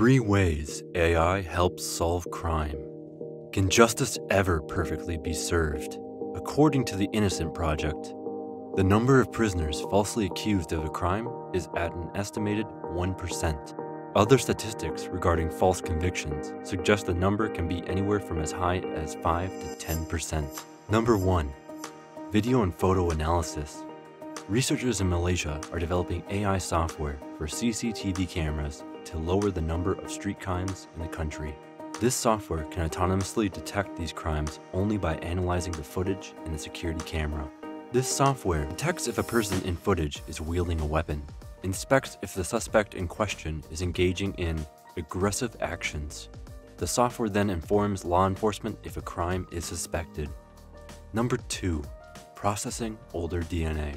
3 ways AI helps solve crime. Can justice ever perfectly be served? According to the Innocent Project, the number of prisoners falsely accused of a crime is at an estimated 1%. Other statistics regarding false convictions suggest the number can be anywhere from as high as 5 to 10%. Number 1. Video and photo analysis. Researchers in Malaysia are developing AI software for CCTV cameras to lower the number of street crimes in the country. This software can autonomously detect these crimes only by analyzing the footage in the security camera. This software detects if a person in footage is wielding a weapon, inspects if the suspect in question is engaging in aggressive actions. The software then informs law enforcement if a crime is suspected. Number 2. Processing older DNA.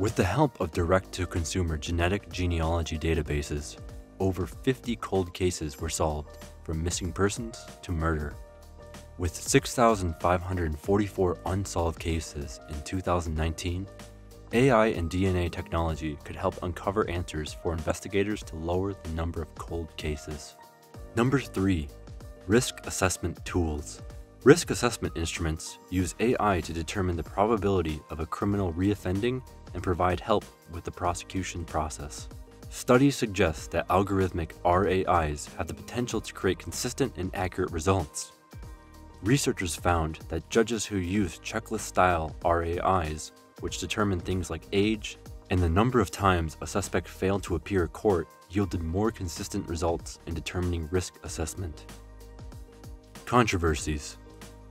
With the help of direct-to-consumer genetic genealogy databases, over 50 cold cases were solved, from missing persons to murder. With 6,544 unsolved cases in 2019, AI and DNA technology could help uncover answers for investigators to lower the number of cold cases. Number 3. Risk assessment tools. Risk assessment instruments use AI to determine the probability of a criminal reoffending and provide help with the prosecution process. Studies suggest that algorithmic RAIs have the potential to create consistent and accurate results. Researchers found that judges who use checklist-style RAIs, which determine things like age and the number of times a suspect failed to appear at court, yielded more consistent results in determining risk assessment. Controversies.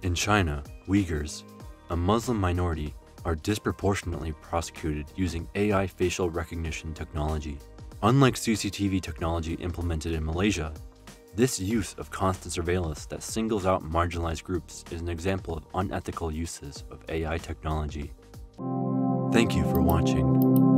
In China, Uyghurs, a Muslim minority, are disproportionately prosecuted using AI facial recognition technology. Unlike CCTV technology implemented in Malaysia, this use of constant surveillance that singles out marginalized groups is an example of unethical uses of AI technology. Thank you for watching.